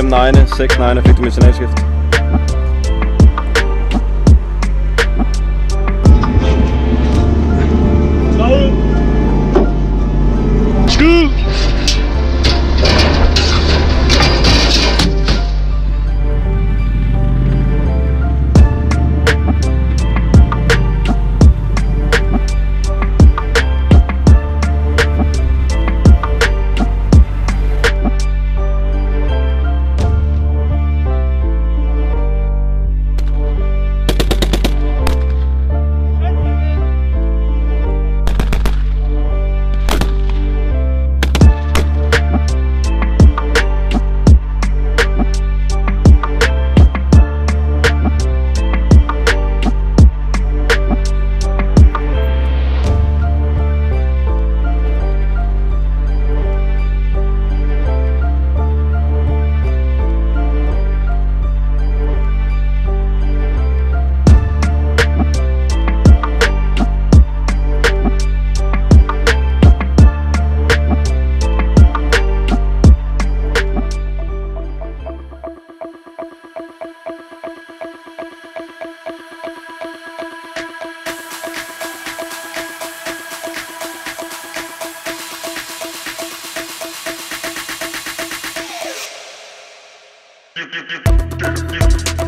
5, 9, 6, 9 en victim met zijn uitschrift. School! You